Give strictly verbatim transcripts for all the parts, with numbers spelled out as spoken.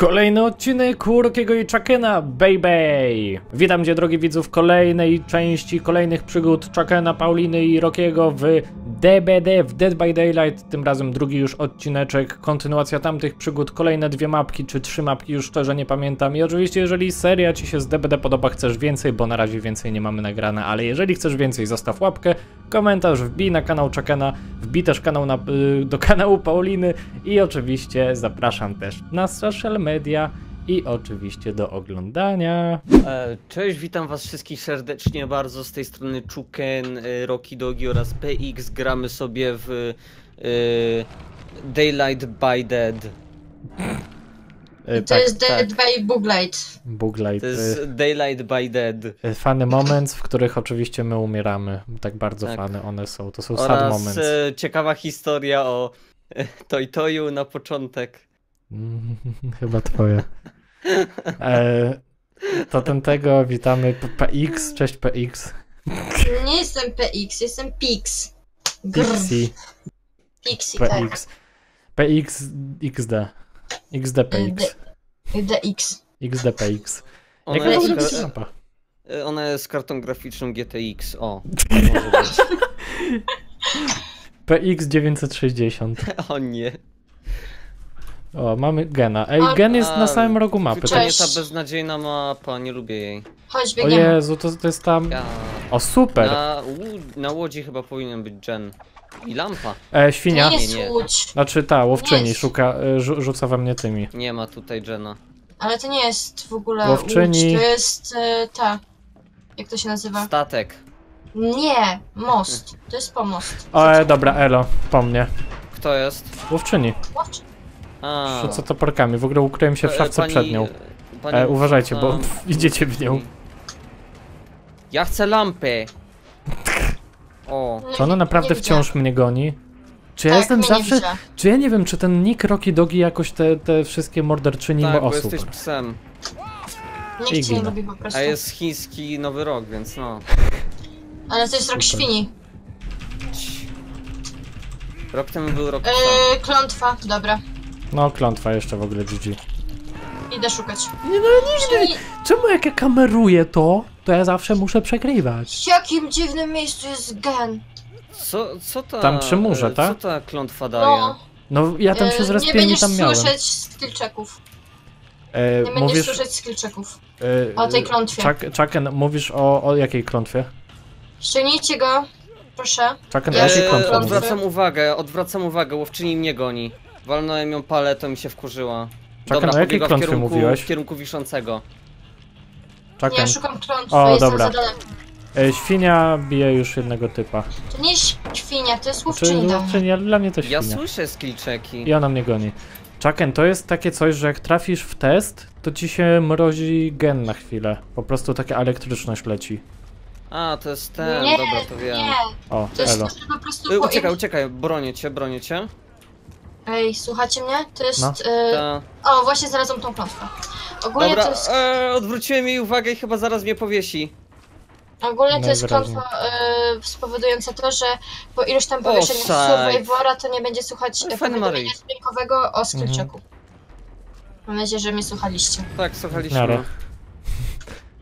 Kolejny odcinek Urokiego i Chuckena, baby! Witam Cię, drogi widzu, w kolejnej części kolejnych przygód Chuckena, Pauliny i Rockiego w D B D, w Dead by Daylight. Tym razem drugi już odcineczek, kontynuacja tamtych przygód, kolejne dwie mapki, czy trzy mapki, już szczerze nie pamiętam. I oczywiście, jeżeli seria Ci się z D B D podoba, chcesz więcej, bo na razie więcej nie mamy nagrane, ale jeżeli chcesz więcej, zostaw łapkę, komentarz, wbij na kanał Chuckena, wbij też kanał na, do kanału Pauliny i oczywiście zapraszam też na social media i oczywiście do oglądania. Cześć, witam was wszystkich serdecznie bardzo, z tej strony Chucken, Rocky Dogi oraz P X. Gramy sobie w y, Daylight by Dead. To tak, jest Dead tak. by Buglight. Buglight. To jest Daylight by Dead. Funny moments, w których oczywiście my umieramy. Tak bardzo tak. fany one są. To są oraz sad moments. E, ciekawa historia o Toy Toyu na początek. Chyba twoje. E, to ten tego, witamy P X, cześć P X. Nie jestem P X, jestem Pix. Pixie. Pixie, P X. Tak. P X, X D. X D P X. D X. X D P X. Ona jest, kar... Ona jest kartą graficzną G T X, o. P X dziewięćset sześćdziesiąt. O nie. O, mamy Gena. Ej, o, Gen jest a, na samym rogu mapy. To jest ta beznadziejna mapa, nie lubię jej. Chodź, o Jezu, to, to jest tam... Ja. O, super! Na, na łodzi chyba powinien być Gen. I lampa. E, świnia. Nie, nie. Znaczy ta, łowczyni nie szuka, rzu, rzuca we mnie tymi. Nie ma tutaj Gena. Ale to nie jest w ogóle łowczyni. Łódź, to jest e, ta... Jak to się nazywa? Statek. Nie, most. To jest pomost. O, e, dobra, elo, po mnie. Kto jest? Łowczyni. Łowczyni. A. Rzuca to parkami, w ogóle ukryłem się w szafce pani, przed nią. Pani, e, uważajcie, a... bo pff, idziecie w nią. Ja chcę lampy. O. Czy ona naprawdę wciąż mnie goni? Czy tak, ja jestem zawsze... Czy ja nie wiem, czy ten nick Rocky Dogi jakoś te, te wszystkie morderczyni tak, ma osób? Tak, jesteś psem. Nikt cię nie lubi po prostu. A jest chiński nowy rok, więc no. Ale to jest rok świni. Rok temu był rok Yy, klątwa, dobra. No, klątwa jeszcze w ogóle, G G. Idę szukać. Nie, no nigdy. Czemu jak ja kameruję to, to ja zawsze muszę przegrywać? W jakim dziwnym miejscu jest Gen? Co, co ta... Tam przy murze, tak? Co ta klątwa daje? No, no ja tam się zrespię, nie, nie tam miałem. Nie będziesz słyszeć skillczeków. E, nie będziesz słyszeć skillczeków. E, o tej klątwie. Chucken, mówisz o, o jakiej klątwie? Ściągnijcie go, proszę. Chucken, ja e, odwracam uwagę, odwracam uwagę, łowczyni mnie goni. Walnąłem ją paletą i się wkurzyła. Czekam, dobra, jakiej klątwie w kierunku, mówiłeś? W kierunku wiszącego. Czekam. Nie, szukam klątw, o, jestem dobra. E, świnia bije już jednego typa. To nie jest świnia, to jest łowczynia. Dla mnie to świnia. Ja słyszę skillczeki. I ona mnie goni. Chucken, to jest takie coś, że jak trafisz w test, to ci się mrozi Gen na chwilę. Po prostu taka elektryczność leci. A, to jest ten, nie, dobra, to wiem. Nie. O, to jest to, po prostu... E, uciekaj, uciekaj, bronię cię, bronię cię. Ej, słuchacie mnie? To jest... No. Y... O, właśnie znalazłam tą klątwę. Ogólnie dobra, to jest... E, odwróciłem jej uwagę i chyba zaraz mnie powiesi. Ogólnie no to jest klątwa y, spowodująca to, że po iluś tam powieszeniu Survivora to nie będzie słuchać no, powiadomienia dźwiękowego o skillczeku. Mhm. Mam nadzieję, że mnie słuchaliście. Tak, słuchaliśmy. Nara.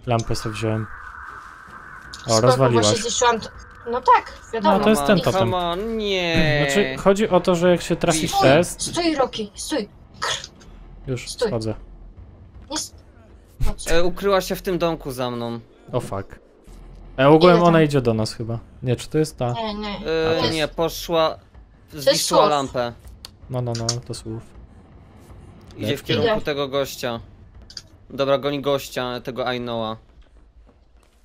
Lampę sobie wziąłem. O, spoko, rozwaliłaś. No tak, wiadomo. No to jest ten totem. Nie. Znaczy, chodzi o to, że jak się trafisz stój, test... Stój, Rocky, stój. Krr. Już, stój. Schodzę. E, ukryła się w tym domku za mną. O fuck. E, ogółem ona idzie do nas chyba. Nie, czy to jest ta? Nie, nie. E, jest... nie, poszła... Zniszczyła lampę. No, no, no, to słów. Idzie w kierunku Idę. tego gościa. Dobra, goni gościa, tego Ainoa.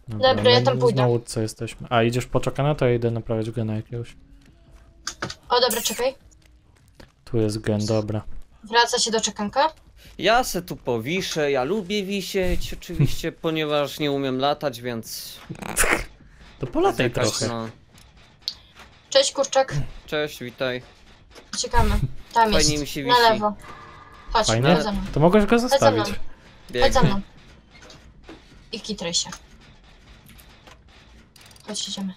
Dobra, Dobra, ja tam pójdę. Na łódce jesteśmy. A, idziesz po Chuckena, to ja idę naprawiać Gena jakiegoś. O, dobra, czekaj. Tu jest Gen, dobra. Wraca się do Chuckenka? Ja se tu powiszę, ja lubię wisieć oczywiście, ponieważ nie umiem latać, więc... To polataj trochę. No. Cześć, kurczak. Cześć, witaj. Ciekamy. Tam Fajnie jest, mi się wisi. na lewo. Chodź, Fajne? chodź za mną. To mogłeś go zostawić. Chodź za mną. Chodź za mną. I kitryj się. Chodź, idziemy.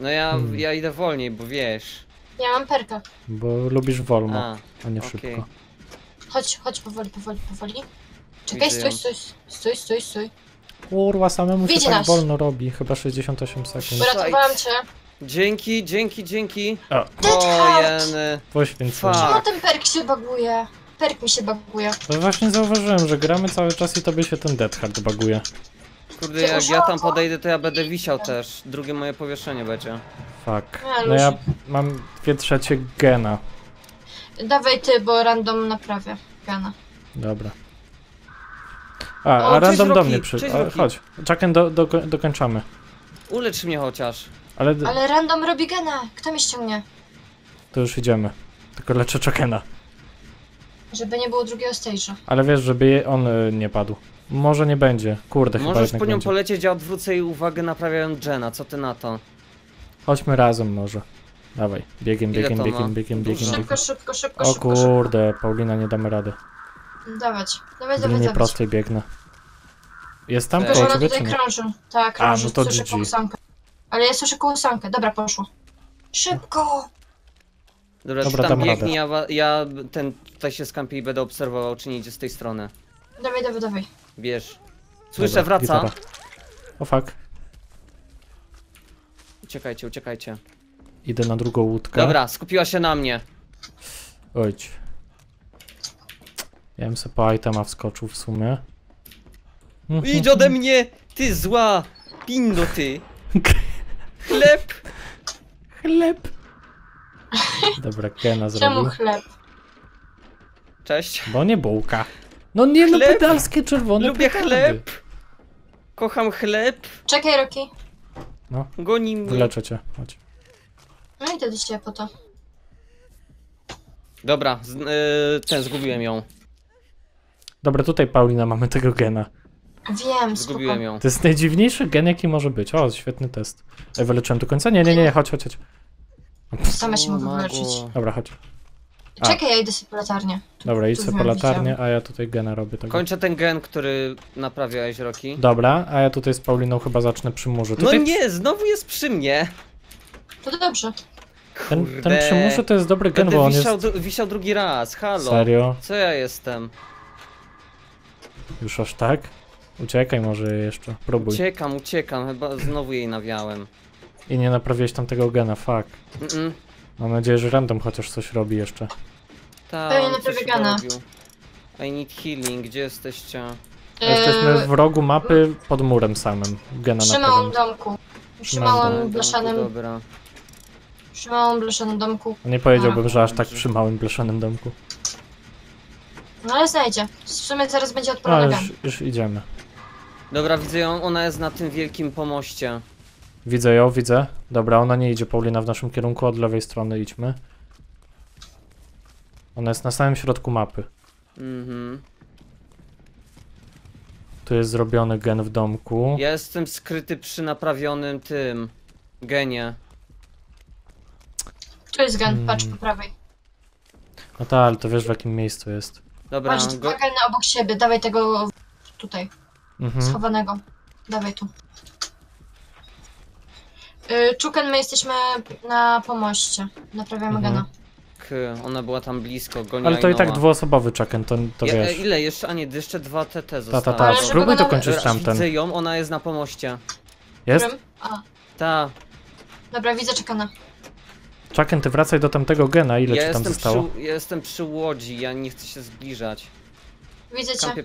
No ja, hmm. ja idę wolniej, bo wiesz. Ja mam perka. Bo lubisz wolno, a, a nie okay. szybko. chodź, chodź, powoli, powoli, powoli. Czekaj, stój, stój, stój, stój, stój. Kurwa, samemu się tak wolno robi, chyba sześćdziesiąt osiem sekund. Uratowałam cię. Dzięki, dzięki, dzięki. O, jeny. Poświęcony. Czemu ten perk się baguje? Perk mi się baguje. No właśnie zauważyłem, że gramy cały czas i tobie się ten Death Hard baguje. Kurde, jak ja tam podejdę, to ja będę wisiał też. Drugie moje powieszenie będzie. Fuck. No ja mam dwie trzecie gena. Dawaj ty, bo random naprawia gena. Dobra. A, o, a random do mnie przyszedł. Chodź, Chucken do, do, dokończamy. Ulecz mnie chociaż. Ale, Ale random robi gena. Kto mi ściągnie? To już idziemy. Tylko leczę Chuckena. Żeby nie było drugiego stage'a. Ale wiesz, żeby on y, nie padł. Może nie będzie. Kurde, możesz chyba jednak po nią będzie. Polecieć, ja odwrócę jej uwagę naprawiając Jena. Co ty na to? Chodźmy razem może. Dawaj, biegiem, biegiem, biegiem, biegiem, biegiem. Szybko, szybko, szybko, o szybko. O kurde, Paulina, nie damy rady. Dawać, dawać, dawać, dawać. Prostej biegnę. Jest tam koło ciebie, czy nie? Tak, krąży, no to słyszę kołysankę. Ale ja słyszę kołysankę, dobra, poszło. Szybko! Dobra, dobra tam, tam biegnie, ja, ja ten tutaj się skampię i będę obserwował, czy nie idzie z tej strony. Dawaj, dawaj, dawaj. Bierz. Słyszę, dobra, wraca. Gitara. O fuck. Uciekajcie, uciekajcie. Idę na drugą łódkę. Dobra, skupiła się na mnie. Ojdź. Ja bym sobie po itema wskoczył w sumie. Idź ode mnie, ty zła pindo, ty. Chleb. Chleb. Dobra, Kena zrobił. Czemu chleb? Cześć. Bo nie bułka. No nie, chleb? No pedalskie czerwone. Lubię petardy. Chleb. Kocham chleb. Czekaj, Roki. No, goni mnie. Wyleczę cię, chodź. No i wtedy się po to. Dobra, z, yy, ten, zgubiłem ją. Dobra, tutaj Paulina, mamy tego gena. Wiem, zgubiłem spoko. Ją. To jest najdziwniejszy gen, jaki może być. O, świetny test. Ej, wyleczyłem do końca? Nie, nie, nie, chodź, chodź, chodź. Sama się mogę wyleczyć. Dobra, chodź. A. Czekaj, ja idę sobie po latarnię. Dobra, idź sobie po latarnię, a ja tutaj gena robię. Tego. Kończę ten gen, który naprawiałeś, Roki. Dobra, a ja tutaj z Pauliną chyba zacznę przy murze. Tutaj... No nie, znowu jest przy mnie. To dobrze. Ten, ten przy murze to jest dobry gen, bo on wisiał, jest... wisiał drugi raz, halo. Serio? Co ja jestem? Już aż tak? Uciekaj może jeszcze, próbuj. Uciekam, uciekam, chyba znowu jej nawiałem. I nie naprawiłeś tamtego gena, fuck. Mm -mm. Mam nadzieję, że random chociaż coś robi jeszcze. Tak, I need healing, gdzie jesteście? Yy... Jesteśmy w rogu mapy pod murem samym. Gena przy małym domku. Przy małym blaszanym... Dobra. Przy małym blaszanym domku. Nie powiedziałbym, A, że aż tak przy małym blaszanym domku. No ale znajdzie. W sumie zaraz będzie odporna gen. Już, już idziemy. Dobra, widzę ją, ona jest na tym wielkim pomoście. Widzę ją, widzę. Dobra, ona nie idzie, Paulina, w naszym kierunku, od lewej strony idźmy. Ona jest na samym środku mapy. Mhm. Tu jest zrobiony gen w domku. Ja jestem skryty przy naprawionym tym genie. Tu jest gen, hmm. Patrz po prawej. No tak, ale to wiesz w jakim miejscu jest. Dobra, patrz, dwa geny obok siebie, dawaj tego tutaj, mhm. Schowanego. Dawaj tu. Chucken, my jesteśmy na pomoście. Naprawiamy mhm. gena. Ona była tam blisko, goniła. Ale to i tak dwuosobowy Chucken, to, to ja, wiesz. Ile jeszcze? A nie, jeszcze dwa T T zostały. Ta, ta, ta. Spróbuj dokończyć tamten. Widzę ją, ona jest na pomoście. Jest? A. Ta. Dobra, widzę Chuckena. Chucken, ty wracaj do tamtego gena, ile ja ci tam zostało? Przy, ja jestem przy łodzi, ja nie chcę się zbliżać. Widzę cię.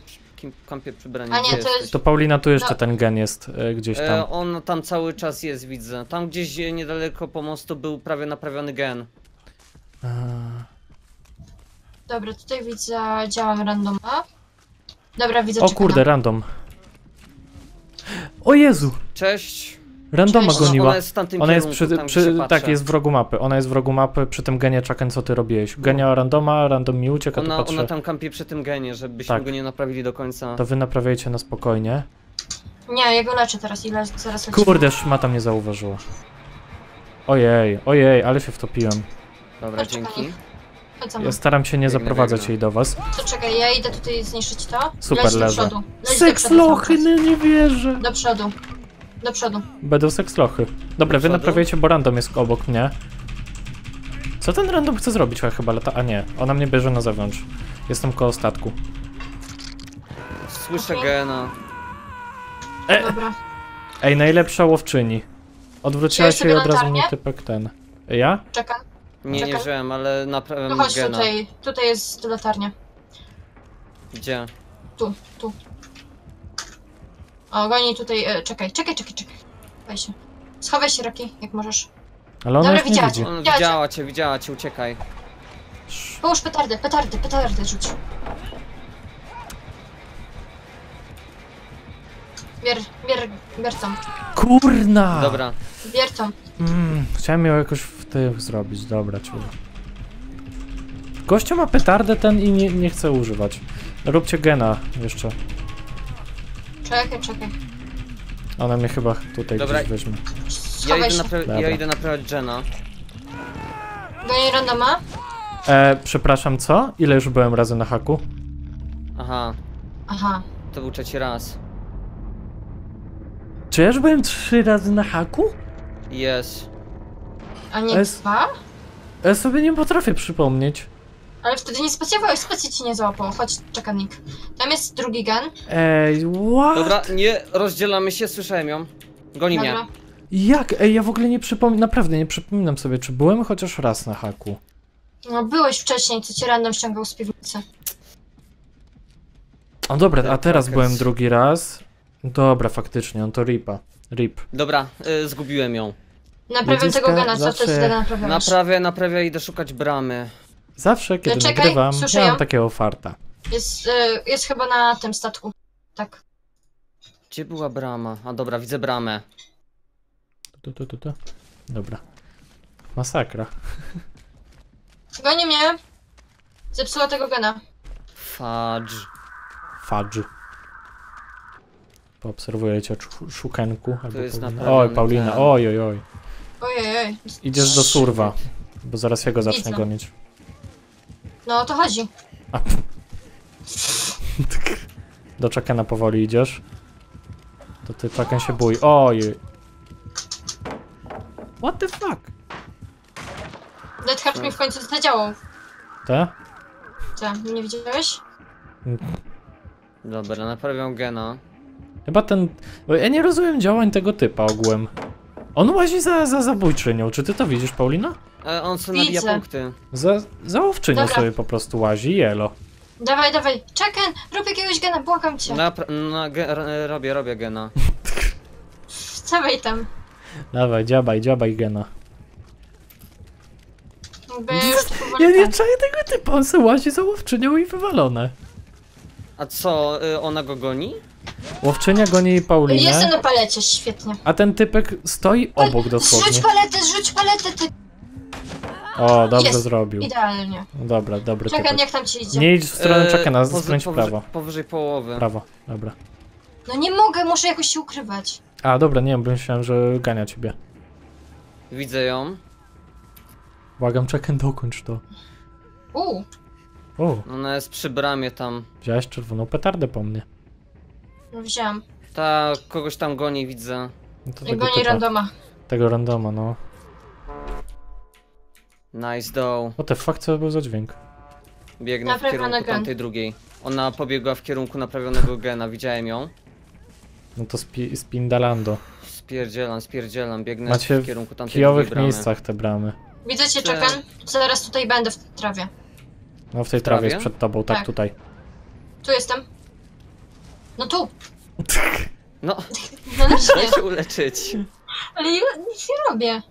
Kampie przybranie. A nie, to, jest... to Paulina, tu jeszcze no. ten gen jest y, gdzieś tam. E, on tam cały czas jest, widzę. Tam gdzieś niedaleko pomostu był prawie naprawiony gen. A... Dobra, tutaj widzę, działam randoma. Dobra, widzę. O Chuckena. Kurde, random. O Jezu! Cześć. Randoma Cześć. Goniła. Ona jest, tamtym ona kierunku, jest przy, tam, przy tak, jest w rogu mapy. Ona jest w rogu mapy przy tym genie, Chucken, co ty robiłeś. Genia randoma, random mi ucieka, ona, ona tam kampie przy tym genie, żebyśmy tak. go nie naprawili do końca. To wy naprawiajcie na spokojnie. Nie, ja go leczę teraz i le zaraz leczę. Kurde, szmata mnie zauważyła. Ojej, ojej, ale się wtopiłem. Dobra, to dzięki. Ja staram się nie biegnę, zaprowadzać biegnę. jej do was. To czekaj, ja idę tutaj zniszczyć to. Super, leżę. Seks lochy, no nie wierzę. Do przodu. Do przodu. Będą sekslochy. Dobra, wy naprawiacie, bo random jest obok mnie. Co ten random chce zrobić? Chyba lata... A nie, ona mnie bierze na zewnątrz. Jestem koło statku. Słyszę okay. Gena. E Dobra. Ej, najlepsza łowczyni. Odwróciła się i od razu mnie typek ten. Ja? Czekam. Nie, Czekam. nie żyłem, ale naprawiam Gena. No chodź Gena. tutaj, tutaj jest latarnia. Gdzie? Tu, tu. O, goni tutaj, e, czekaj, czekaj, czekaj, czekaj. Chowaj się. Schowaj się, Rocky, jak możesz. Ale ona Dobra, widziała, nie widzi. cię. widziała cię, widziała cię, uciekaj. Połóż petardy, petardy, petardy rzuć. Bier, bier, bier tam. Kurna! Dobra. Bier tam. Mm, chciałem ją jakoś w tych zrobić, dobra, czuję. Gościa ma petardę ten i nie, nie chce używać. Róbcie Gena jeszcze. Czekaj, czekaj. Ona mnie chyba tutaj dobra. gdzieś weźmie. Ja idę, dobra. ja idę naprawiać Gena. Do niej randoma? E, przepraszam, co? Ile już byłem razy na haku? Aha. Aha. To był trzeci raz. Czy ja już byłem trzy razy na haku? Jest. A nie es... dwa? Ja sobie nie potrafię przypomnieć. Ale wtedy nie spacjowałeś, spacji ci nie złapało. Chodź, czeka Nick. Tam jest drugi gen. Ej, what? Dobra, nie rozdzielamy się, słyszałem ją. Goni mnie. Jak? Ej, ja w ogóle nie przypominam, naprawdę nie przypominam sobie, czy byłem chociaż raz na haku. No byłeś wcześniej, co cię random ściągał z piwnicy. O dobra, a teraz byłem drugi raz. Dobra, faktycznie, on to ripa. Rip. Dobra, y, zgubiłem ją. Naprawiam tego gena, co zawsze... też naprawiam. Naprawię, naprawię i idę szukać bramy. Zawsze, kiedy Czekaj, nagrywam, ja mam takiego farta. Jest, y, jest chyba na tym statku. Tak. Gdzie była brama? A dobra, widzę bramę. Tu, tu, tu, tu. Dobra. Masakra. Goni mnie. Zepsuła tego gena. Fudge. Fudge. Poobserwuję cię szukanku. Oj, Paulina, oj, oj, oj. Ojej, oj. Idziesz do surwa, bo zaraz ja go zacznę Widzę. gonić. No, to chodzi. A, do czekana powoli idziesz. To ty czekan się bój. Oj. What the fuck? Dead Heart mi w końcu zadziałał. Te? Te, nie widziałeś? Dobra, naprawiam Gena. Chyba ten... Ja nie rozumiem działań tego typa ogółem. On łazi za, za zabójczynią. Czy ty to widzisz, Paulina? E, on sobie nabija punkty. Za, za łowczynią Dobra. sobie po prostu łazi, jelo. Dawaj, dawaj. Czekaj, rób jakiegoś Gena, błagam cię. Na, na, ge, robię, robię Gena. Dawaj tam. Dawaj, dziabaj, dziabaj Gena. Ja nie czaję tego typa, on sobie łazi za łowczynią i wywalone. A co, ona go goni? Łowczynia goni Paulinę. Jestem na palecie, świetnie. A ten typek stoi obok dosłownie. Zrzuć paletę, zrzuć paletę, ty... O, dobrze Jest. zrobił. Idealnie. Dobra, dobry Czekaj, typek. jak tam ci idzie. Nie idź w stronę eee, Czekana, skręć w prawo. Powyżej połowy. Prawo, dobra. No nie mogę, muszę jakoś się ukrywać. A, dobra, nie wiem, bo myślałem, że gania ciebie. Widzę ją. Błagam, Czekan, dokończ to. Uuu. Ona jest przy bramie tam. Wziąłeś czerwoną petardę po mnie. No wziąłem. Tak, kogoś tam goni, widzę. No to I goni typa. randoma. Tego randoma, no. Nice doł. O te fuck, co był za dźwięk? Biegnę Naprawione w kierunku gen. tamtej drugiej. Ona pobiegła w kierunku naprawionego gena, widziałem ją. No to spi spindalando. Spierdzielam, spierdzielam, biegnę Macie w kierunku tamtej w kijowych drugiej miejscach te bramy. Widzę cię, Czekan. Zaraz tutaj będę w trawie. No w tej w trawie? trawie jest przed tobą, tak, tak tutaj. Tu jestem. No tu! No, no muszę się uleczyć. Ale ja nic nie robię.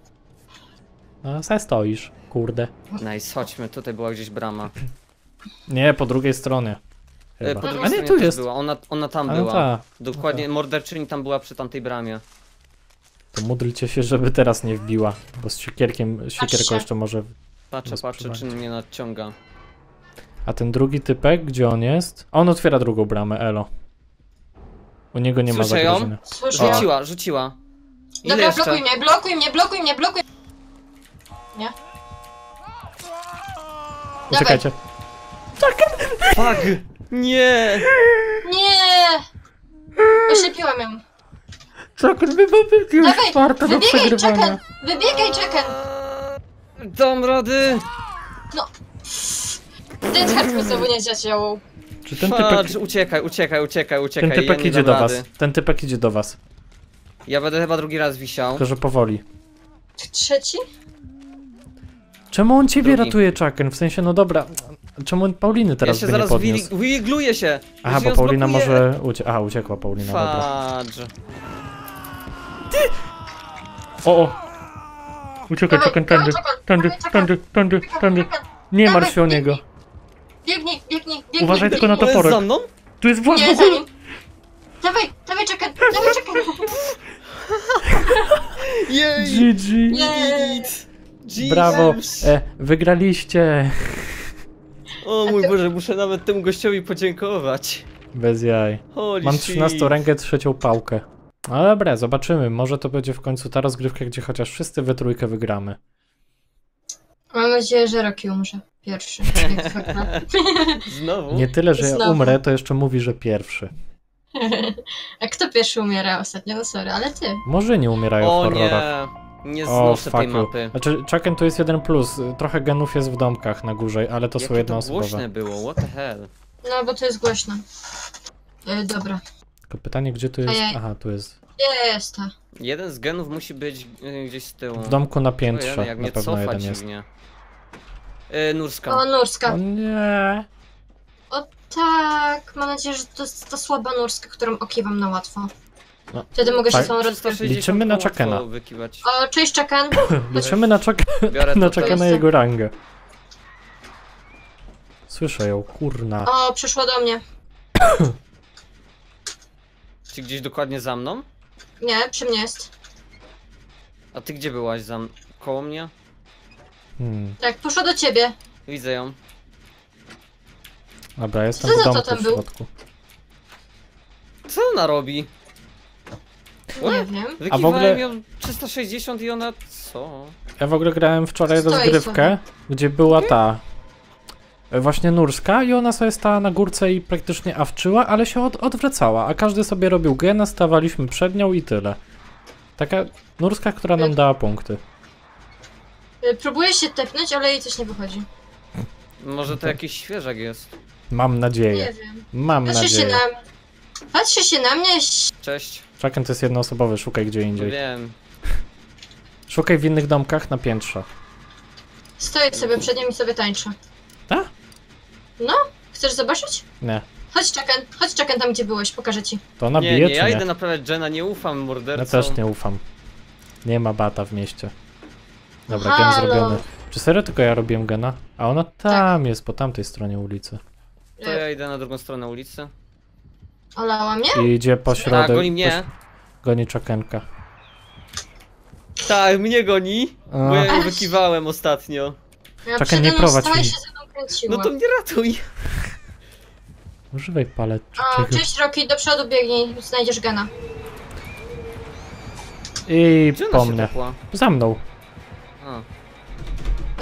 No, se stoisz, kurde. Nice, chodźmy, tutaj była gdzieś brama. Nie, po drugiej stronie. E, po drugiej A stronie nie, tu jest. Była. Ona, ona tam A, była. Ta. Dokładnie, okay. morderczyni tam była przy tamtej bramie. To módlcie się, żeby teraz nie wbiła. Bo z siekierkiem, siekierką jeszcze może... Patrzę, patrzę, czy mnie nadciąga. A ten drugi typek, gdzie on jest? On otwiera drugą bramę, elo. U niego nie Słyszę ma zagrożenia. Ją? Rzuciła, rzuciła. Ile Dobra, jeszcze? blokuj mnie, blokuj mnie, blokuj mnie, blokuj mnie. Uciekajcie. Fuck! Nie! Nie! Oślepiłam ją. Czekaj, wybiegaj już czwarta do przegrywania. Wybiegaj, czekaj! Dam rady! No. Dead Heart mi znowu nie zadziałał. Czy ten typek... Fuck, uciekaj, uciekaj, uciekaj, uciekaj. Ten typek ja idzie do rady. was. Ten typek idzie do was. Ja będę chyba drugi raz wisiał. Tylko że powoli. Trzeci? Czemu on ciebie drugi. ratuje, Chucken? W sensie, no dobra. Czemu on Pauliny teraz ja by nie podniósł? zaraz wygluje się. Aha, bo Paulina zblokuje. może... Ucie... Aha, uciekła Paulina, dobra. Ty! O, o! Uciekaj, Chucken, tędy, tędy, tędy, tędy, tędy. Nie martw się o niego. Biegnij, biegnij, biegnij. Uważaj tylko na toporek. Za mną? Tu jest własny. Nie, za nim. Dawaj, dawaj, Chucken, dawaj, Chucken. Jej! G G! Brawo! E, wygraliście! O mój Boże, muszę nawet temu gościowi podziękować. Bez jaj. Holy Mam trzynastą rękę, trzecią pałkę. No dobra, zobaczymy. Może to będzie w końcu ta rozgrywka, gdzie chociaż wszyscy we trójkę wygramy. Mam nadzieję, że Rocky umrze pierwszy. Znowu? Nie tyle, że Znowu. ja umrę, to jeszcze mówi, że pierwszy. A kto pierwszy umiera ostatnio? No sorry, ale ty. Może nie umierają o, w horrorach. Nie, nie znoszę tej mapy. Znaczy, Chucken, tu jest jeden plus. Trochę genów jest w domkach na górze, ale to Jakie są jednoosobowe. Głośne było, what the hell. No, bo to jest głośno. E, dobra. Tylko pytanie, gdzie tu jest? Aha, tu jest. Jest to. Jeden z genów musi być gdzieś z tyłu. W domku na piętrze, no, jak na pewno cofa, jeden jest. Mnie. E, Nurska. O, Nurska. O nie. O tak, mam nadzieję, że to jest ta słaba Nurska, którą okiwam na łatwo. No. Wtedy mogę tak. się całą rozgrywkę. Liczymy na Chuckena. O, cześć, Chucken. Liczymy na Chuckena i jego rangę. Słyszę ją, kurna. O, przyszła do mnie. Czy gdzieś dokładnie za mną? Nie, przy mnie jest. A ty gdzie byłaś? Za... koło mnie? Hmm. Tak, poszła do ciebie. Widzę ją. Dobra, jestem w domku w środku. Co ona robi? No, nie wiem. A w ogóle... ją trzysta sześćdziesiąt i ona... co? Ja w ogóle grałem wczoraj Stoi rozgrywkę, to. gdzie była ta... właśnie Nurska i ona sobie stała na górce i praktycznie awczyła, ale się od, odwracała, a każdy sobie robił gena, stawaliśmy przed nią i tyle. Taka Nurska, która nam dała punkty. Próbuję się tepnąć, ale jej coś nie wychodzi. Może to jakiś świeżak jest. Mam nadzieję. Nie wiem. Mam Patrzę nadzieję. Się na... Patrzcie się na mnie. Cześć. Chucken to jest jednoosobowy, szukaj gdzie indziej. Wiem. Szukaj w innych domkach na piętrze. Stoję sobie przed nim i sobie tańczę. Tak? No, chcesz zobaczyć? Nie. Chodź, Chucken, chodź, Chucken, tam gdzie byłeś, pokażę ci. To ona bije, nie, nie, ja nie? idę naprawiać Jenna, nie ufam mordercom. Ja też nie ufam. Nie ma bata w mieście. Dobra, Halo. gen zrobiony. Czy serio tylko ja robiłem gena? A ona tam tak. jest, po tamtej stronie ulicy. To ja idę na drugą stronę ulicy. Olała mnie? I idzie po środek. A, goni mnie. Poś... Goni Chuckenka. Tak, mnie goni, A. bo ja ją wykiwałem ostatnio. Ja Chucken, nie prowadź mi. No to mnie ratuj! Używaj paletki. O, cześć, Rocky, do przodu biegnij, znajdziesz gena. I po mnie. Za mną. A.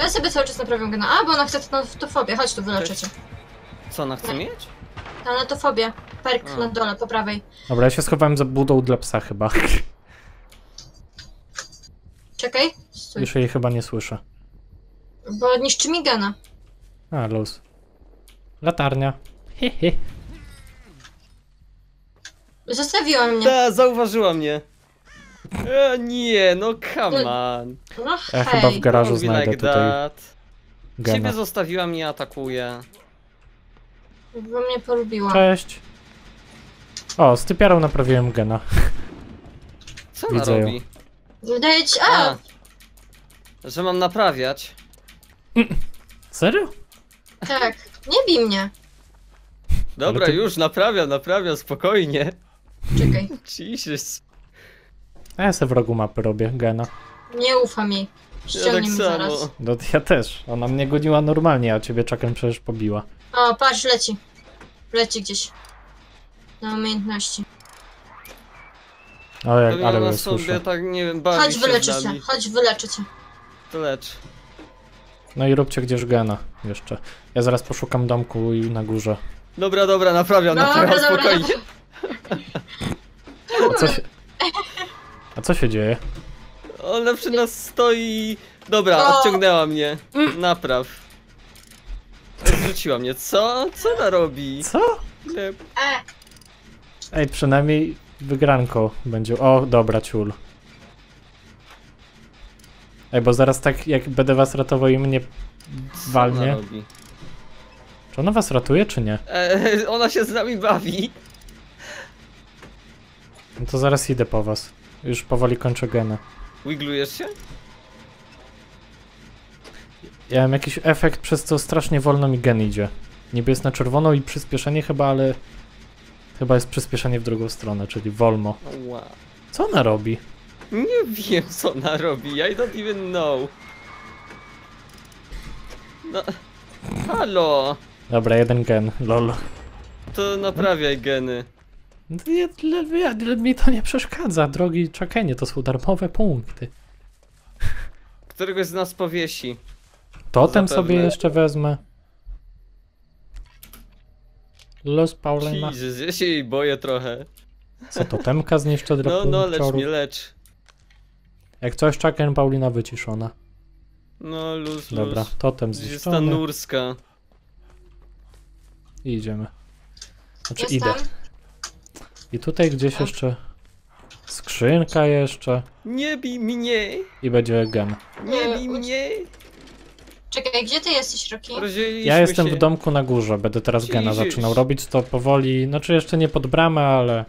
Ja sobie cały czas naprawiam gena. A, bo ona chce tofobie. Chodź tu, wyleczę cię. Co ona chce mieć? Tanatofobię. Perk A. na dole, po prawej. Dobra, ja się schowałem za budą dla psa chyba. Czekaj. Stój. Już jej chyba nie słyszę. Bo niszczy mi gena. A, luz. Latarnia. He, he. Zostawiła mnie. Ta, zauważyła mnie. E, nie, no come on. No, ja chyba w garażu znajdę like tutaj that. Gena. Ciebie zostawiła mnie, atakuje. Bo mnie polubiła. Cześć. O, z typiarą naprawiłem gena. Co ona Widzę robi? Ją. Wydaje ci... A! Że mam naprawiać. Serio? Tak, nie bij mnie. Dobra, ty... już naprawiam, naprawiam, spokojnie. Czekaj. Jesus. A ja sobie w rogu mapy robię, gena. Nie ufam jej. Ściągnij ja tak mi zaraz. Samo. No, ja też. Ona mnie goniła normalnie, a ciebie Chucken przecież pobiła. O, patrz, leci. Leci gdzieś. Na umiejętności. Ale, ale, ale sobie tak, nie wiem, bawi Chodź wyleczy się, się. chodź wyleczy cię. To lecz. No i róbcie gdzieś gena jeszcze. Ja zaraz poszukam domku i na górze. Dobra, dobra, naprawiam, naprawiam, spokojnie. Dobra. A, co się... A co się dzieje? Ona przy nas stoi... Dobra, o! Odciągnęła mnie. Napraw. wyrzuciła mnie. Co? Co ona robi? Co? Nie. Ej, przynajmniej wygranko będzie. O, dobra, ciul. Ej, bo zaraz tak jak będę was ratował i mnie walnie. Czy ona was ratuje, czy nie? Eee, ona się z nami bawi. No to zaraz idę po was. Już powoli kończę genę. Wiglujesz się? Ja mam jakiś efekt, przez co strasznie wolno mi gen idzie. Niby jest na czerwono i przyspieszenie chyba, ale... Chyba jest przyspieszenie w drugą stronę, czyli wolno. Wow. Co ona robi? Nie wiem, co ona robi, I don't even know. No... Halo! Dobra, jeden gen, lol. To naprawiaj geny. Nie, ja, ja, mi to nie przeszkadza, drogi Chuckenie, to są darmowe punkty. Któregoś z nas powiesi. Totem sobie jeszcze wezmę. Los Paulina. Jezus, ja się jej boję trochę. Co, totemka zniszczę dla No, no, lecz mnie, lecz. Jak coś, Chucken, Paulina wyciszona. No, luz, Dobra, luz. totem zniszczony. Jest ta nurska. I idziemy. Znaczy, Jestem. idę. I tutaj gdzieś jeszcze... Skrzynka jeszcze. Nie bij mnie! I będzie gen. Nie bij mnie! Czekaj, gdzie ty jesteś, Roki? Ja jestem się. w domku na górze, będę teraz Czyli gena zaczynał robić, to powoli... Znaczy jeszcze nie pod bramę, ale...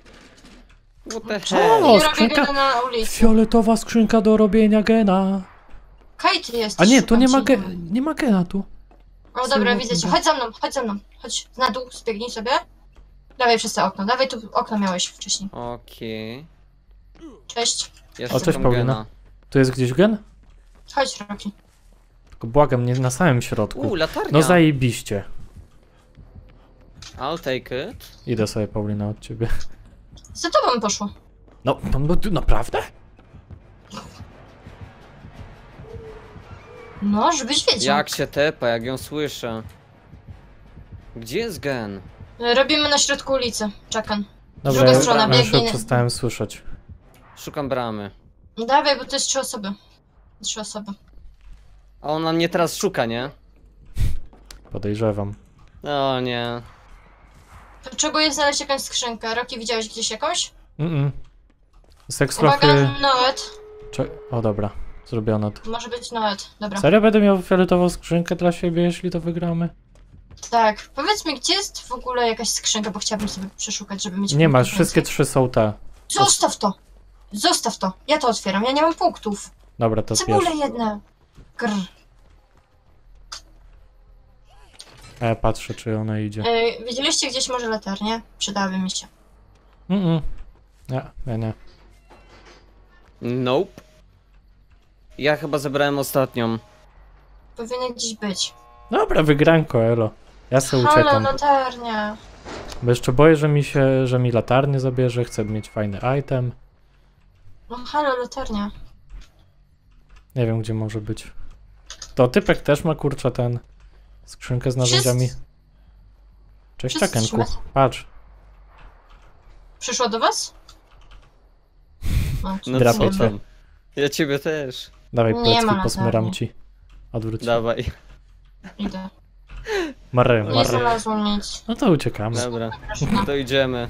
O, skrzynka... Na ulicy. Fioletowa skrzynka do robienia gena. Kajty jesteś. A nie, tu nie ma, ge... nie ma gena tu. O dobra, widzę cię. Chodź za mną, chodź za mną. Chodź na dół, zbiegnij sobie. Dawaj przez to okno, dawaj tu okno miałeś wcześniej. Okej. Okay. Cześć. Jeszcze o, cześć Paulina. Tu jest gdzieś gen? Chodź, Roki. Tylko błagam, nie na samym środku. U, latarnia. No zajebiście. I'll take it. Idę sobie, Paulina, od ciebie. Za tobą poszło. No, no, naprawdę? No, żebyś wiedział. Jak się tepa, jak ją słyszę. Gdzie jest gen? Robimy na środku ulicy, Chucken. Dobra, druga ja strona, biegnij. Już nie... przestałem słyszeć. Szukam bramy. Dawaj, bo to jest trzy osoby. Trzy osoby. A ona mnie teraz szuka, nie? Podejrzewam. O nie. Potrzebuję znaleźć jakąś skrzynkę. Roki, widziałeś gdzieś jakąś? Mhm. -mm. Sekslofy... Uwaga, Noet. Cze... O dobra, zrobiono to. Może być Noet, dobra. Serio będę miał fioletową skrzynkę dla siebie, jeśli to wygramy? Tak, powiedz mi, gdzie jest w ogóle jakaś skrzynka, bo chciałabym sobie przeszukać, żeby mieć... Nie masz, wszystkie trzy są te. Zostaw to! Zostaw to! Ja to otwieram, ja nie mam punktów. Dobra, to zbierz. Cebule jedna. Grr. E, patrzę, czy ona idzie. E, widzieliście gdzieś może latarnię? Przydałaby mi się. Mm, -mm. Ja, ja nie. Nope. Ja chyba zebrałem ostatnią. Powinien gdzieś być. Dobra, wygranko, elo. Ja se uciekam. Halo, latarnia. Bo jeszcze boję, że mi się, że mi latarnię zabierze, chcę mieć fajny item. No halo, latarnia. Nie wiem, gdzie może być. To typek też ma, kurczę, ten... Skrzynkę z narzędziami. Cześć, Chuckenku, patrz. Przyszła do was? No, drapię cię. Ja ciebie też. Dawaj, plecki, posmyram ci. Odwróć. Dawaj. Idę. Marę, marę. Nie znalazłam nic. No to uciekamy. Dobra, to idziemy.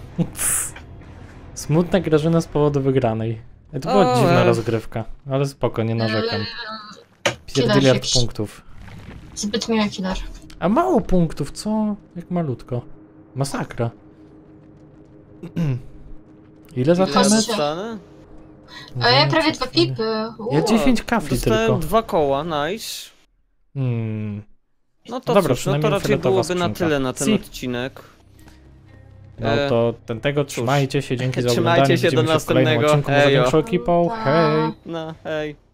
Smutna Grażyna z powodu wygranej. To była o, dziwna e... rozgrywka, ale spoko, nie narzekam. Pierdyliard punktów. Zbyt miły killer. A mało punktów, co? Jak malutko. Masakra. Ile za cenę? A ja prawie dwa pipy. Uuu. Ja dziesięć kafli dostałem tylko. Dwa koła, nice. Hmm. No to dobra, cóż, no to raczej byłoby skrzynka. Na tyle na ten si. odcinek. No e... to ten tego trzymajcie się, dzięki za oglądanie. Trzymajcie się, do następnego. Widzimy się w kolejnym odcinku, może większą ekipą. Hej. No, hej.